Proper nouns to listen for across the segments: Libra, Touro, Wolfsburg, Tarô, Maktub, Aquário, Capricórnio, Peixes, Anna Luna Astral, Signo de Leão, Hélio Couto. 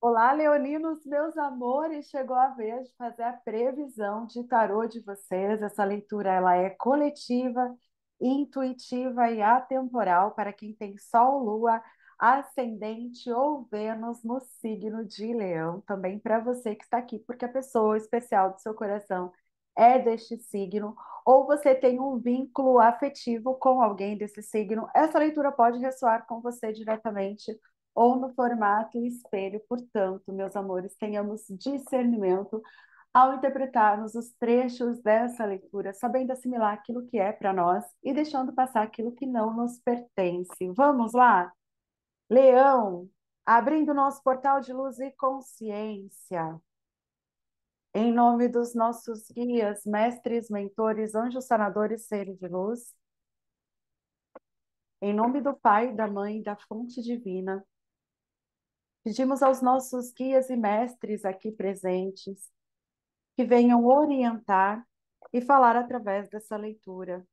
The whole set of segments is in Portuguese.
Olá, leoninos, meus amores, chegou a vez de fazer a previsão de tarô de vocês. Essa leitura ela é coletiva, intuitiva e atemporal para quem tem Sol, Lua, Ascendente ou Vênus no signo de Leão. Também para você que está aqui, porque a pessoa especial do seu coração é deste signo, ou você tem um vínculo afetivo com alguém desse signo. Essa leitura pode ressoar com você diretamente ou no formato espelho. Portanto, meus amores, tenhamos discernimento ao interpretarmos os trechos dessa leitura, sabendo assimilar aquilo que é para nós e deixando passar aquilo que não nos pertence. Vamos lá? Leão, abrindo nosso portal de luz e consciência. Em nome dos nossos guias, mestres, mentores, anjos sanadores, seres de luz. Em nome do Pai, da Mãe, da Fonte Divina. Pedimos aos nossos guias e mestres aqui presentes que venham orientar e falar através dessa leitura.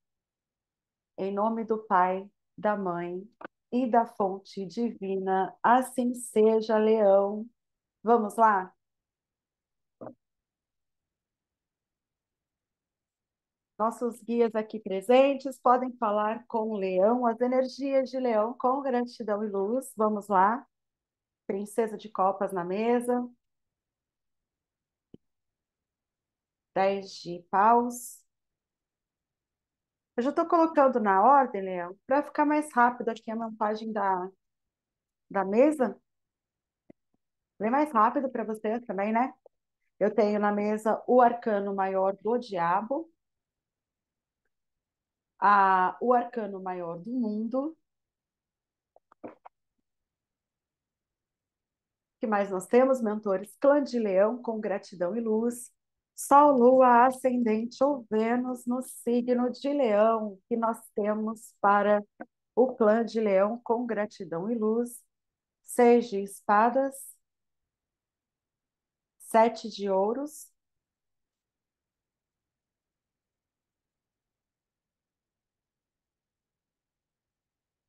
Em nome do Pai, da Mãe e da Fonte Divina, assim seja, Leão. Vamos lá? Nossos guias aqui presentes podem falar com o Leão, as energias de Leão com gratidão e luz. Vamos lá. Princesa de Copas na mesa. 10 de paus. Eu já estou colocando na ordem, Leão, para ficar mais rápido aqui a montagem da mesa. Bem mais rápido para vocês também, né? Eu tenho na mesa o arcano maior do diabo, o arcano maior do mundo. O que mais nós temos, mentores? Clã de Leão com gratidão e luz. Sol, Lua, Ascendente ou Vênus no signo de Leão, que nós temos para o clã de Leão com gratidão e luz. 6 de espadas. 7 de ouros.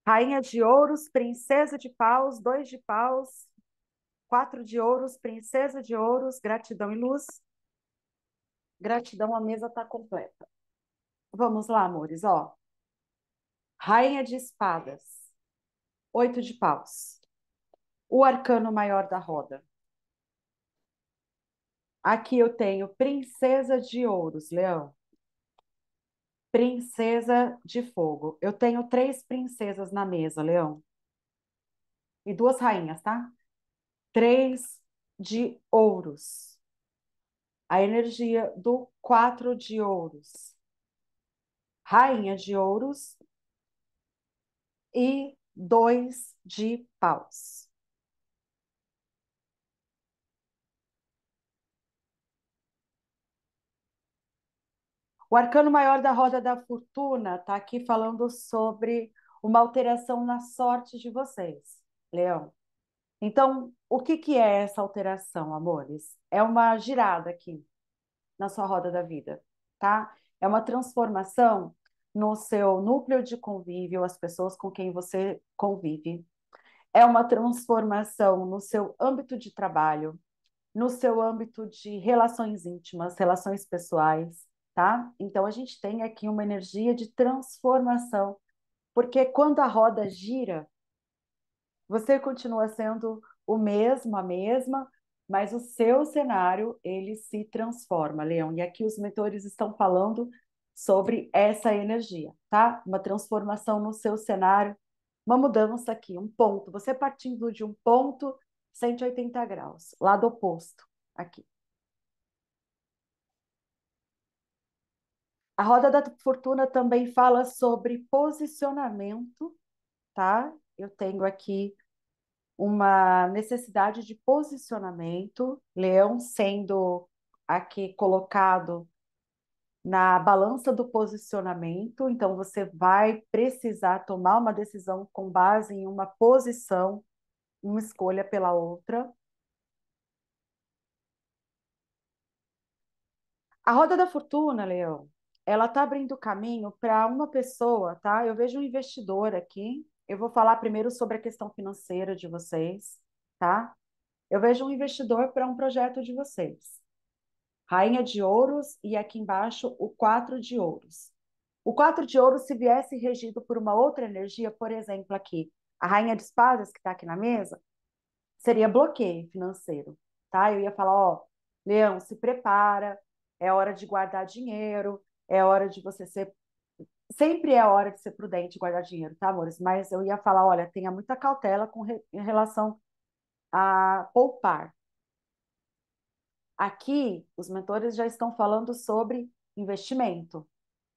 1 de ouros, princesa de paus, 2 de paus, 4 de ouros, princesa de ouros, gratidão e luz. Gratidão, a mesa está completa. Vamos lá, amores, ó. 1 de espadas, 8 de paus, o arcano maior da roda. Aqui eu tenho princesa de ouros, Leão. Princesa de fogo. Eu tenho 3 princesas na mesa, Leão. E 2 rainhas, tá? 3 de ouros. A energia do 4 de ouros. Rainha de ouros. E 2 de paus. O arcano maior da roda da fortuna está aqui falando sobre uma alteração na sorte de vocês, Leão. Então, o que é essa alteração, amores? É uma girada aqui na sua roda da vida, tá? É uma transformação no seu núcleo de convívio, as pessoas com quem você convive. É uma transformação no seu âmbito de trabalho, no seu âmbito de relações íntimas, relações pessoais. Tá? Então, a gente tem aqui uma energia de transformação, porque quando a roda gira, você continua sendo o mesmo, a mesma, mas o seu cenário, ele se transforma, Leão. E aqui os mentores estão falando sobre essa energia, tá? Uma transformação no seu cenário, uma mudança aqui, um ponto. Você partindo de um ponto, 180 graus, lado oposto, aqui. A roda da fortuna também fala sobre posicionamento, tá? Eu tenho aqui uma necessidade de posicionamento, Leão sendo aqui colocado na balança do posicionamento, então você vai precisar tomar uma decisão com base em uma posição, uma escolha pela outra. A roda da fortuna, Leão, ela está abrindo caminho para uma pessoa, tá? Eu vejo um investidor aqui. Eu vou falar primeiro sobre a questão financeira de vocês, tá? Eu vejo um investidor para um projeto de vocês. Rainha de Ouros e aqui embaixo o 4 de Ouros. O 4 de Ouros, se viesse regido por uma outra energia, por exemplo, aqui, a Rainha de Espadas, que está aqui na mesa, seria bloqueio financeiro, tá? Eu ia falar, ó, Leão, se prepara, é hora de guardar dinheiro, é hora de você ser... Sempre é hora de ser prudente e guardar dinheiro, tá, amores? Mas eu ia falar, olha, tenha muita cautela em relação a poupar. Aqui, os mentores já estão falando sobre investimento,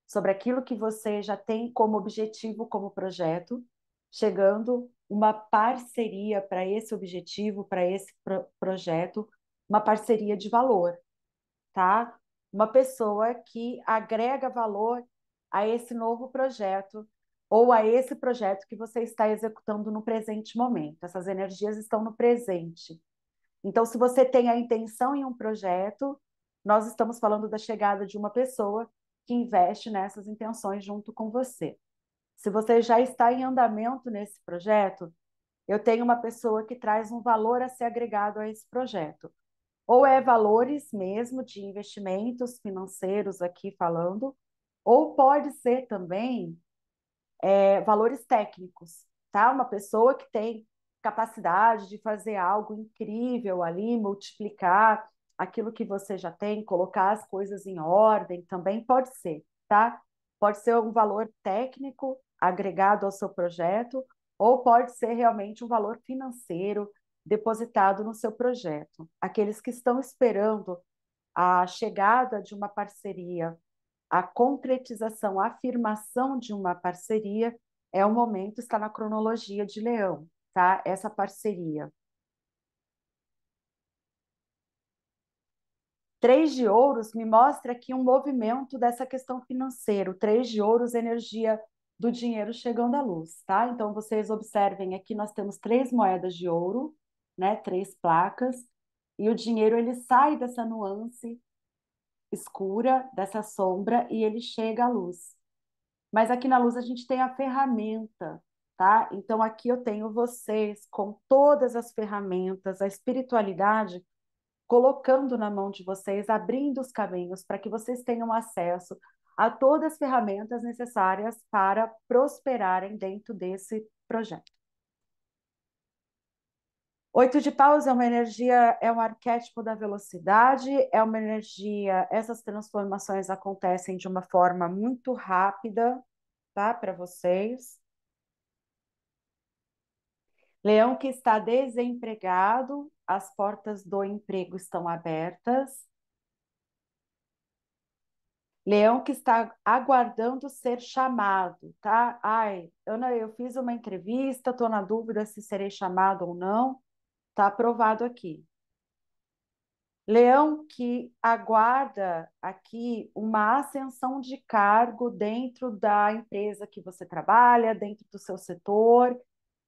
sobre aquilo que você já tem como objetivo, como projeto, chegando uma parceria para esse objetivo, para esse projeto, uma parceria de valor, tá? Uma pessoa que agrega valor a esse novo projeto ou a esse projeto que você está executando no presente momento. Essas energias estão no presente. Então, se você tem a intenção em um projeto, nós estamos falando da chegada de uma pessoa que investe nessas intenções junto com você. Se você já está em andamento nesse projeto, eu tenho uma pessoa que traz um valor a ser agregado a esse projeto. Ou é valores mesmo de investimentos financeiros aqui falando, ou pode ser também valores técnicos, tá? Uma pessoa que tem capacidade de fazer algo incrível ali, multiplicar aquilo que você já tem, colocar as coisas em ordem, também pode ser, tá? Pode ser um valor técnico agregado ao seu projeto, ou pode ser realmente um valor financeiro depositado no seu projeto. Aqueles que estão esperando a chegada de uma parceria, a concretização, a afirmação de uma parceria, é o momento, está na cronologia de Leão, tá? Essa parceria. 3 de Ouros me mostra aqui um movimento dessa questão financeira. 3 de Ouros, energia do dinheiro chegando à luz, tá? Então, vocês observem aqui, nós temos 3 moedas de ouro, né? 3 placas, e o dinheiro, ele sai dessa nuance escura, dessa sombra, e ele chega à luz. Mas aqui na luz a gente tem a ferramenta, tá? Então aqui eu tenho vocês com todas as ferramentas, a espiritualidade colocando na mão de vocês, abrindo os caminhos para que vocês tenham acesso a todas as ferramentas necessárias para prosperarem dentro desse projeto. 8 de Paus é uma energia, é um arquétipo da velocidade, é uma energia, essas transformações acontecem de uma forma muito rápida, tá, para vocês. Leão que está desempregado, as portas do emprego estão abertas. Leão que está aguardando ser chamado, tá? Ai, Ana, eu fiz uma entrevista, tô na dúvida se serei chamado ou não. Está aprovado aqui. Leão que aguarda aqui uma ascensão de cargo dentro da empresa que você trabalha, dentro do seu setor.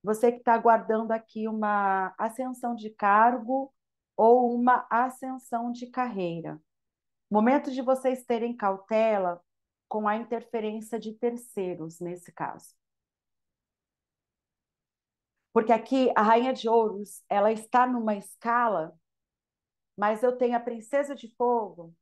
Você que está aguardando aqui uma ascensão de cargo ou uma ascensão de carreira. Momento de vocês terem cautela com a interferência de terceiros, nesse caso. Porque aqui a Rainha de Ouros, ela está numa escala, mas eu tenho a Princesa de Fogo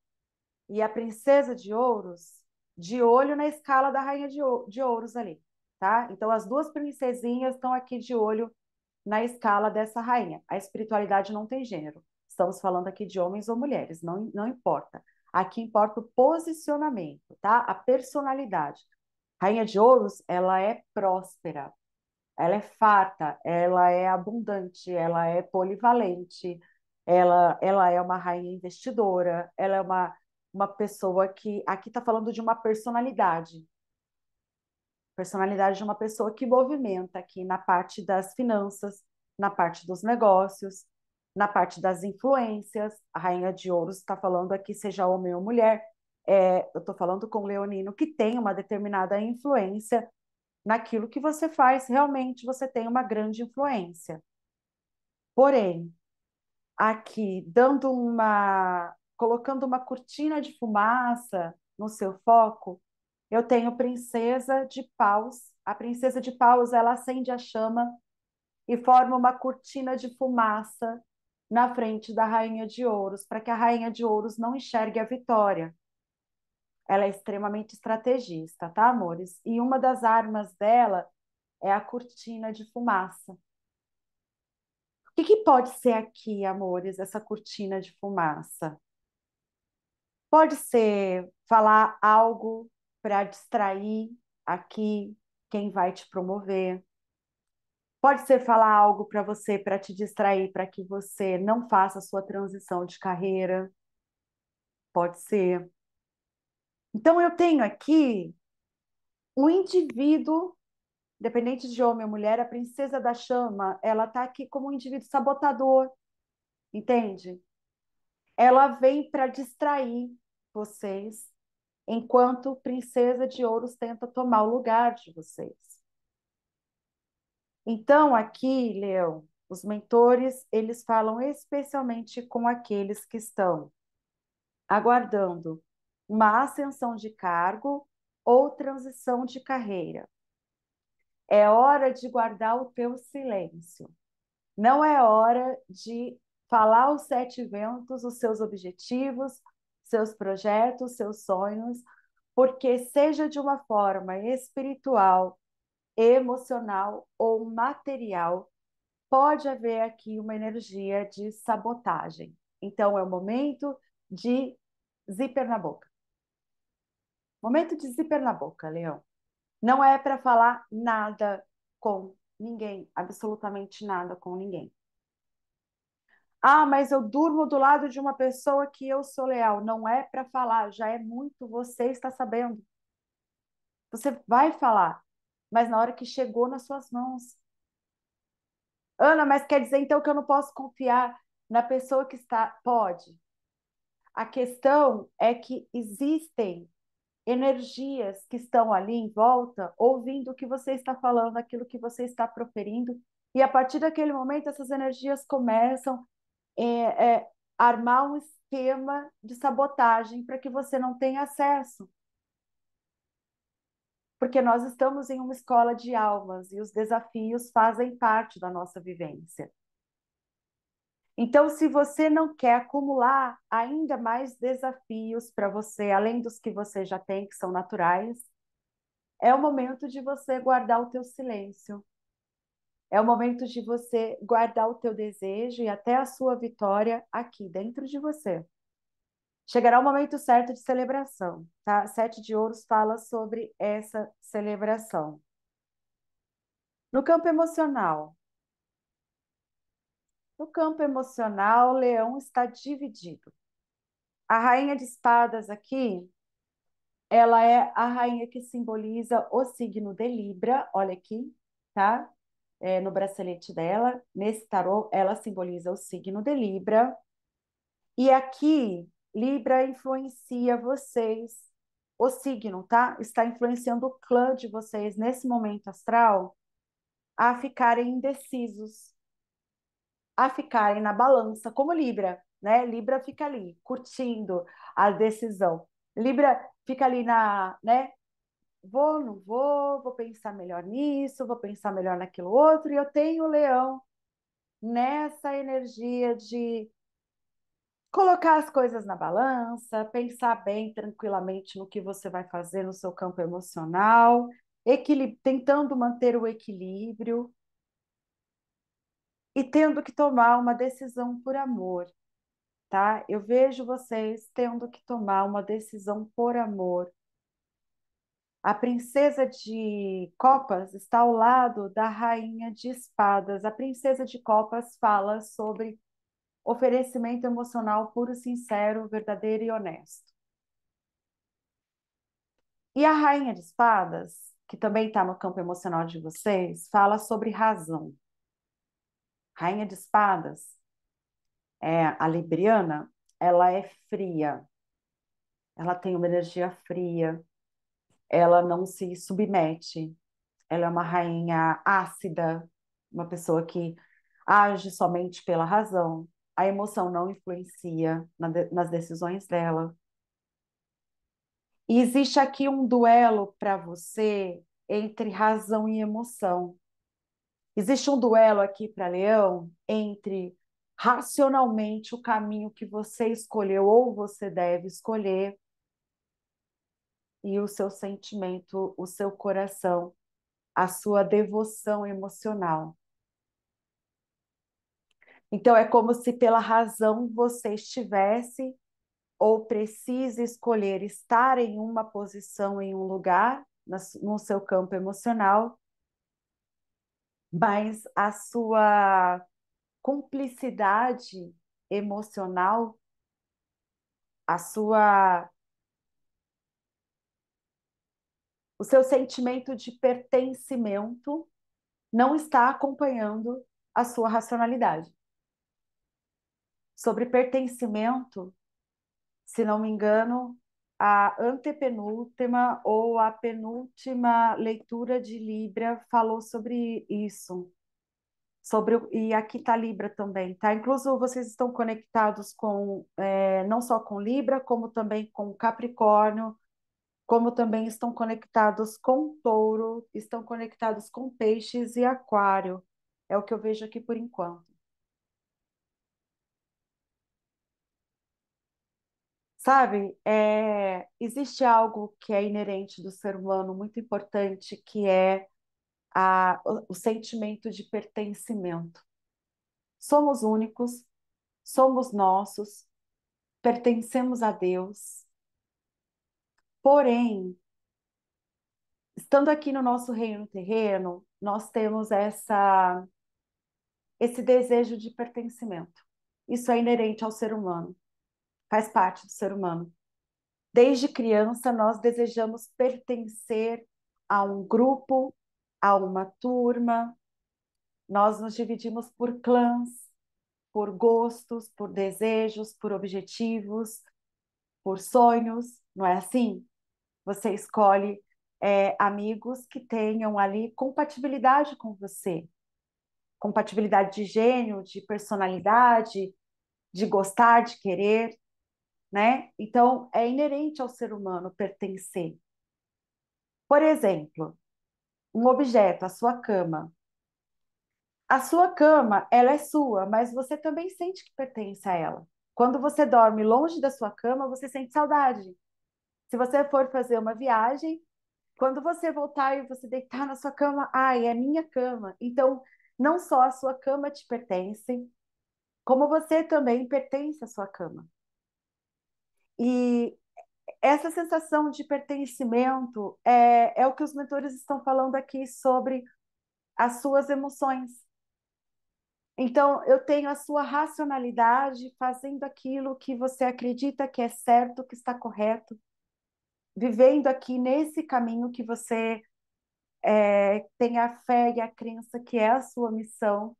e a Princesa de Ouros de olho na escala da Rainha de Ouros ali, tá? Então as duas princesinhas estão aqui de olho na escala dessa rainha. A espiritualidade não tem gênero. Estamos falando aqui de homens ou mulheres, não importa. Aqui importa o posicionamento, tá? A personalidade. Rainha de Ouros, ela é próspera. Ela é farta, ela é abundante, ela é polivalente, ela é uma rainha investidora, ela é uma pessoa que... Aqui está falando de uma personalidade. Personalidade de uma pessoa que movimenta aqui na parte das finanças, na parte dos negócios, na parte das influências. A Rainha de Ouros está falando aqui, seja homem ou mulher. Eu estou falando com o leonino que tem uma determinada influência. Naquilo que você faz, realmente você tem uma grande influência. Porém, aqui, colocando uma cortina de fumaça no seu foco, eu tenho Princesa de Paus. A Princesa de Paus, ela acende a chama e forma uma cortina de fumaça na frente da Rainha de Ouros, para que a Rainha de Ouros não enxergue a vitória. Ela é extremamente estrategista, tá, amores? E uma das armas dela é a cortina de fumaça. O que que pode ser aqui, amores, essa cortina de fumaça? Pode ser falar algo para distrair aqui quem vai te promover. Pode ser falar algo para você, para te distrair, para que você não faça a sua transição de carreira. Pode ser. Então, eu tenho aqui um indivíduo, independente de homem ou mulher, a princesa da chama, ela está aqui como um indivíduo sabotador, entende? Ela vem para distrair vocês, enquanto princesa de ouros tenta tomar o lugar de vocês. Então, aqui, Leão, os mentores, eles falam especialmente com aqueles que estão aguardando uma ascensão de cargo ou transição de carreira. É hora de guardar o teu silêncio. Não é hora de falar aos sete ventos os seus objetivos, seus projetos, seus sonhos, porque seja de uma forma espiritual, emocional ou material, pode haver aqui uma energia de sabotagem. Então, é o momento de zíper na boca. Momento de zíper na boca, Leão. Não é para falar nada com ninguém, absolutamente nada com ninguém. Ah, mas eu durmo do lado de uma pessoa que eu sou leal. Não é para falar, já é muito, você está sabendo. Você vai falar, mas na hora que chegou nas suas mãos. Ana, mas quer dizer então que eu não posso confiar na pessoa que está... Pode. A questão é que existem energias que estão ali em volta, ouvindo o que você está falando, aquilo que você está proferindo, e a partir daquele momento essas energias começam a armar um esquema de sabotagem para que você não tenha acesso. Porque nós estamos em uma escola de almas e os desafios fazem parte da nossa vivência. Então, se você não quer acumular ainda mais desafios para você, além dos que você já tem, que são naturais, é o momento de você guardar o teu silêncio. É o momento de você guardar o teu desejo e até a sua vitória aqui, dentro de você. Chegará o momento certo de celebração, tá? Sete de Ouros fala sobre essa celebração. No campo emocional. No campo emocional, Leão está dividido. A Rainha de Espadas aqui, ela é a rainha que simboliza o signo de Libra, olha aqui, tá? É, no bracelete dela, nesse tarô, ela simboliza o signo de Libra. E aqui... Libra influencia vocês, o signo, tá? Está influenciando o clã de vocês nesse momento astral a ficarem indecisos, a ficarem na balança, como Libra, né? Libra fica ali, curtindo a decisão. Libra fica ali na, né? Vou, não vou, vou pensar melhor nisso, vou pensar melhor naquilo outro, e eu tenho o Leão nessa energia de colocar as coisas na balança, pensar bem, tranquilamente no que você vai fazer no seu campo emocional, tentando manter o equilíbrio e tendo que tomar uma decisão por amor, tá? Eu vejo vocês tendo que tomar uma decisão por amor. A princesa de copas está ao lado da rainha de espadas. A princesa de copas fala sobre oferecimento emocional puro, sincero, verdadeiro e honesto. E a Rainha de Espadas, que também está no campo emocional de vocês, fala sobre razão. Rainha de Espadas, a libriana, ela é fria. Ela tem uma energia fria. Ela não se submete. Ela é uma rainha ácida, uma pessoa que age somente pela razão. A emoção não influencia nas decisões dela. E existe aqui um duelo para você entre razão e emoção. Existe um duelo aqui para Leão entre racionalmente o caminho que você escolheu ou você deve escolher, e o seu sentimento, o seu coração, a sua devoção emocional. Então é como se pela razão você estivesse ou precise escolher estar em uma posição, em um lugar, no seu campo emocional, mas a sua cumplicidade emocional, o seu sentimento de pertencimento não está acompanhando a sua racionalidade. Sobre pertencimento, se não me engano, a antepenúltima ou a penúltima leitura de Libra falou sobre isso. E aqui está Libra também, tá? Inclusive, vocês estão conectados com, não só com Libra, como também com Capricórnio, como também estão conectados com Touro, estão conectados com Peixes e Aquário. É o que eu vejo aqui por enquanto. Sabe, existe algo que é inerente do ser humano, muito importante, que é o sentimento de pertencimento. Somos únicos, somos nossos, pertencemos a Deus. Porém, estando aqui no nosso reino terreno, nós temos esse desejo de pertencimento. Isso é inerente ao ser humano, faz parte do ser humano. Desde criança, nós desejamos pertencer a um grupo, a uma turma, nós nos dividimos por clãs, por gostos, por desejos, por objetivos, por sonhos, não é assim? Você escolhe amigos que tenham ali compatibilidade com você, compatibilidade de gênio, de personalidade, de gostar, de querer, né? Então, é inerente ao ser humano pertencer. Por exemplo, um objeto, a sua cama. A sua cama, ela é sua, mas você também sente que pertence a ela. Quando você dorme longe da sua cama, você sente saudade. Se você for fazer uma viagem, quando você voltar e você deitar na sua cama, ai, é minha cama. Então, não só a sua cama te pertence, como você também pertence à sua cama. E essa sensação de pertencimento é o que os mentores estão falando aqui sobre as suas emoções. Então, eu tenho a sua racionalidade fazendo aquilo que você acredita que é certo, que está correto, vivendo aqui nesse caminho que você tem a fé e a crença que é a sua missão.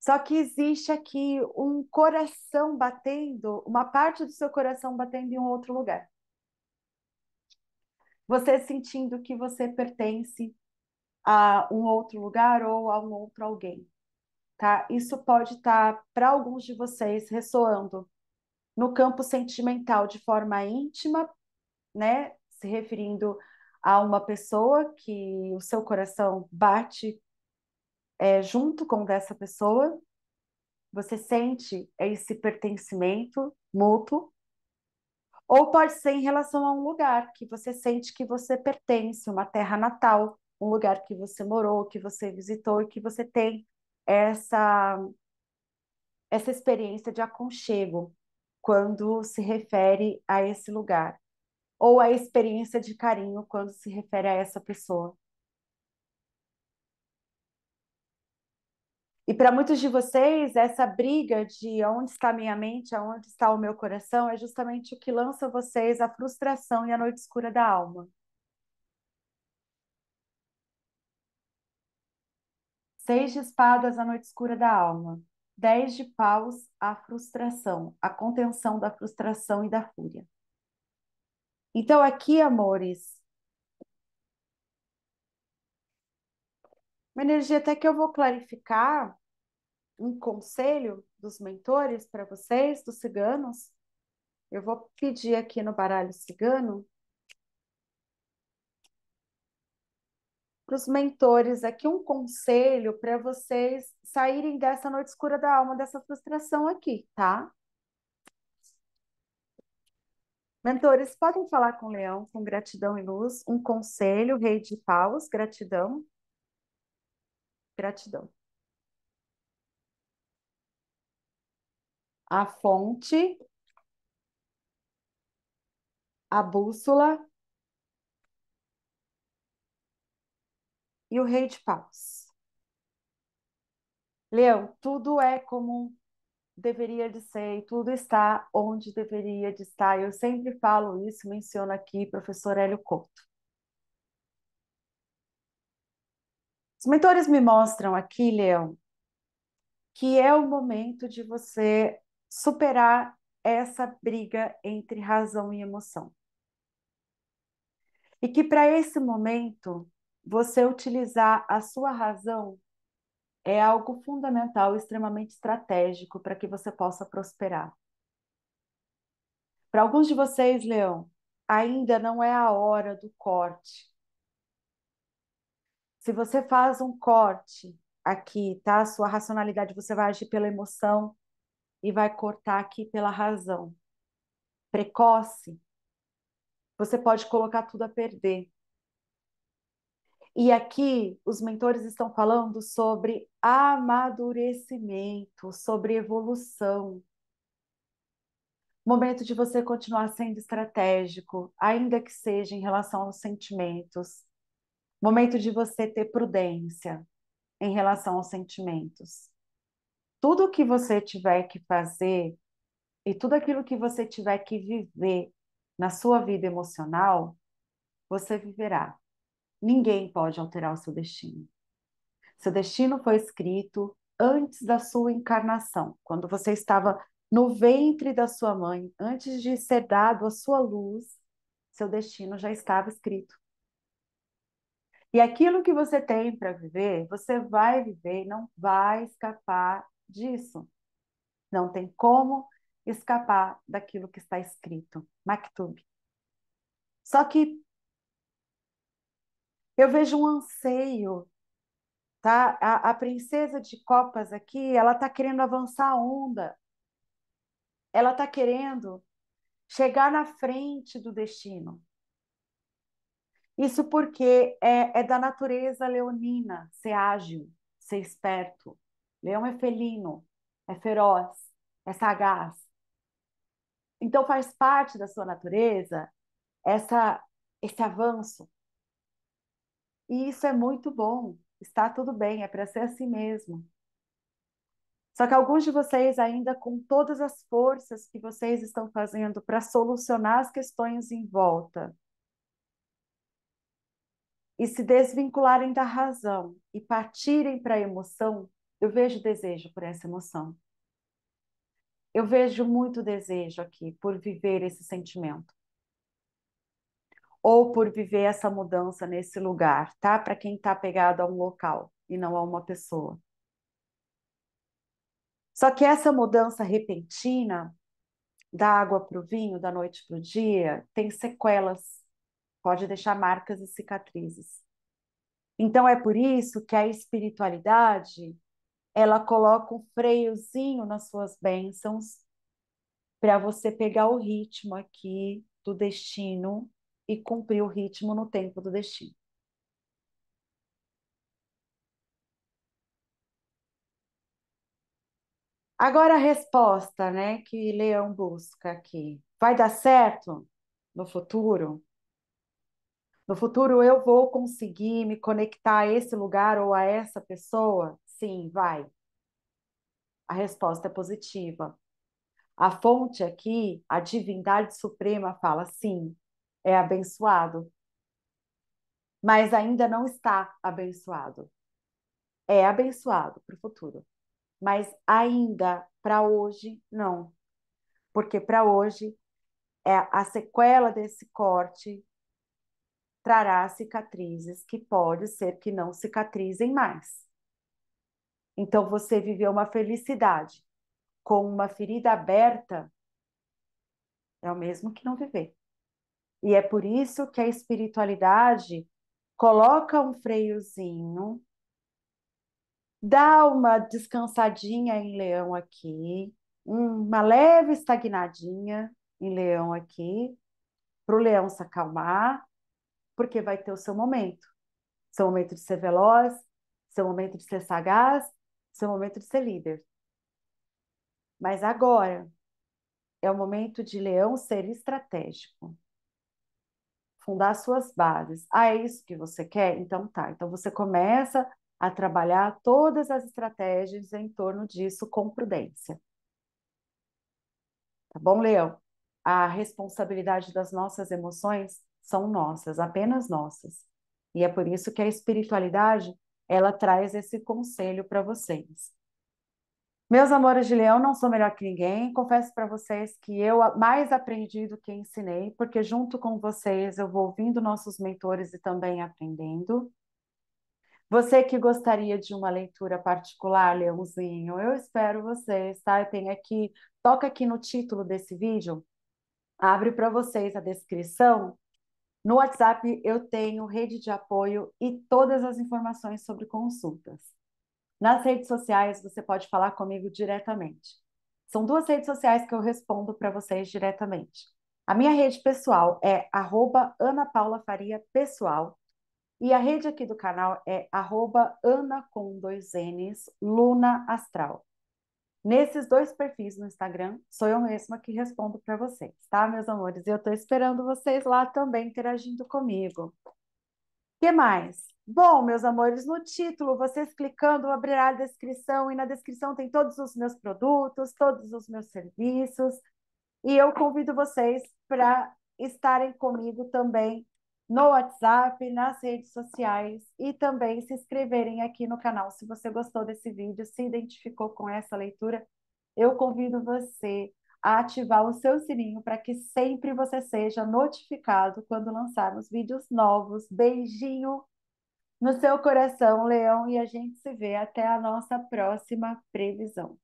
Só que existe aqui um coração batendo, uma parte do seu coração batendo em um outro lugar. Você sentindo que você pertence a um outro lugar ou a um outro alguém, tá? Isso pode estar, para alguns de vocês, ressoando no campo sentimental de forma íntima, né? Se referindo a uma pessoa que o seu coração bate junto com dessa pessoa, você sente esse pertencimento mútuo, ou pode ser em relação a um lugar que você sente que você pertence, uma terra natal, um lugar que você morou, que você visitou e que você tem essa experiência de aconchego quando se refere a esse lugar, ou a experiência de carinho quando se refere a essa pessoa. E para muitos de vocês, essa briga de onde está minha mente, aonde está o meu coração, é justamente o que lança vocês à frustração e à noite escura da alma. Seis de espadas à noite escura da alma. Dez de paus à frustração, à contenção da frustração e da fúria. Então aqui, amores, uma energia até que eu vou clarificar um conselho dos mentores para vocês, dos ciganos. Eu vou pedir aqui no baralho cigano para os mentores aqui um conselho para vocês saírem dessa noite escura da alma, dessa frustração aqui, tá? Mentores, podem falar com o Leão, com gratidão e luz. Um conselho, Rei de Paus, gratidão. Gratidão. A fonte. A bússola. E o Rei de Paus. Leão, tudo é como deveria de ser, tudo está onde deveria de estar. Eu sempre falo isso, menciono aqui, professor Hélio Couto. Os mentores me mostram aqui, Leão, que é o momento de você superar essa briga entre razão e emoção. E que para esse momento, você utilizar a sua razão é algo fundamental, extremamente estratégico para que você possa prosperar. Para alguns de vocês, Leão, ainda não é a hora do corte. Se você faz um corte aqui, tá? Sua racionalidade, você vai agir pela emoção e vai cortar aqui pela razão. Precoce, você pode colocar tudo a perder. E aqui os mentores estão falando sobre amadurecimento, sobre evolução. Momento de você continuar sendo estratégico, ainda que seja em relação aos sentimentos. Momento de você ter prudência em relação aos sentimentos. Tudo que você tiver que fazer e tudo aquilo que você tiver que viver na sua vida emocional, você viverá. Ninguém pode alterar o seu destino. Seu destino foi escrito antes da sua encarnação, quando você estava no ventre da sua mãe, antes de ser dado a sua luz, seu destino já estava escrito. E aquilo que você tem para viver, você vai viver, não vai escapar disso. Não tem como escapar daquilo que está escrito. Maktub. Só que eu vejo um anseio, tá? A princesa de copas aqui, ela tá querendo avançar a onda. Ela tá querendo chegar na frente do destino. Isso porque é da natureza leonina, ser ágil, ser esperto. Leão é felino, é feroz, é sagaz. Então faz parte da sua natureza esse avanço. E isso é muito bom, está tudo bem, é para ser assim mesmo. Só que alguns de vocês ainda com todas as forças que vocês estão fazendo para solucionar as questões em volta e se desvincularem da razão e partirem para a emoção, eu vejo desejo por essa emoção. Eu vejo muito desejo aqui por viver esse sentimento. Ou por viver essa mudança nesse lugar, tá? Para quem está pegado a um local e não a uma pessoa. Só que essa mudança repentina, da água para o vinho, da noite para o dia, tem sequelas, pode deixar marcas e cicatrizes. Então é por isso que a espiritualidade, ela coloca um freiozinho nas suas bênçãos para você pegar o ritmo aqui do destino e cumprir o ritmo no tempo do destino. Agora a resposta, né, que Leão busca aqui. Vai dar certo no futuro? No futuro eu vou conseguir me conectar a esse lugar ou a essa pessoa? Sim, vai. A resposta é positiva. A fonte aqui, a divindade suprema, fala sim. É abençoado, mas ainda não está abençoado. É abençoado para o futuro, mas ainda para hoje não, porque para hoje a sequela desse corte trará cicatrizes que pode ser que não cicatrizem mais. Então você viveu uma felicidade com uma ferida aberta, é o mesmo que não viver. E é por isso que a espiritualidade coloca um freiozinho, dá uma descansadinha em Leão aqui, uma leve estagnadinha em Leão aqui, para o Leão se acalmar, porque vai ter o seu momento. Seu momento de ser veloz, seu momento de ser sagaz, seu momento de ser líder. Mas agora é o momento de Leão ser estratégico. Fundar suas bases. Ah, é isso que você quer? Então tá. Então você começa a trabalhar todas as estratégias em torno disso com prudência. Tá bom, Leão? A responsabilidade das nossas emoções são nossas, apenas nossas. E é por isso que a espiritualidade, ela traz esse conselho para vocês. Meus amores de Leão, não sou melhor que ninguém. Confesso para vocês que eu mais aprendi do que ensinei, porque junto com vocês eu vou ouvindo nossos mentores e também aprendendo. Você que gostaria de uma leitura particular, Leãozinho, eu espero vocês, tá? Eu tenho aqui, toca aqui no título desse vídeo, abre para vocês a descrição. No WhatsApp eu tenho rede de apoio e todas as informações sobre consultas. Nas redes sociais você pode falar comigo diretamente. São duas redes sociais que eu respondo para vocês diretamente. A minha rede pessoal é @AnaPaulaFariaPessoal e a rede aqui do canal é @Ana_Lunaastral. Nesses dois perfis no Instagram, sou eu mesma que respondo para vocês, tá, meus amores? E eu tô esperando vocês lá também interagindo comigo. O que mais? Bom, meus amores, no título, vocês clicando, abrirá a descrição, e na descrição tem todos os meus produtos, todos os meus serviços, e eu convido vocês para estarem comigo também no WhatsApp, nas redes sociais e também se inscreverem aqui no canal. Se você gostou desse vídeo, se identificou com essa leitura, eu convido você a ativar o seu sininho para que sempre você seja notificado quando lançarmos vídeos novos. Beijinho no seu coração, Leão, e a gente se vê até a nossa próxima previsão.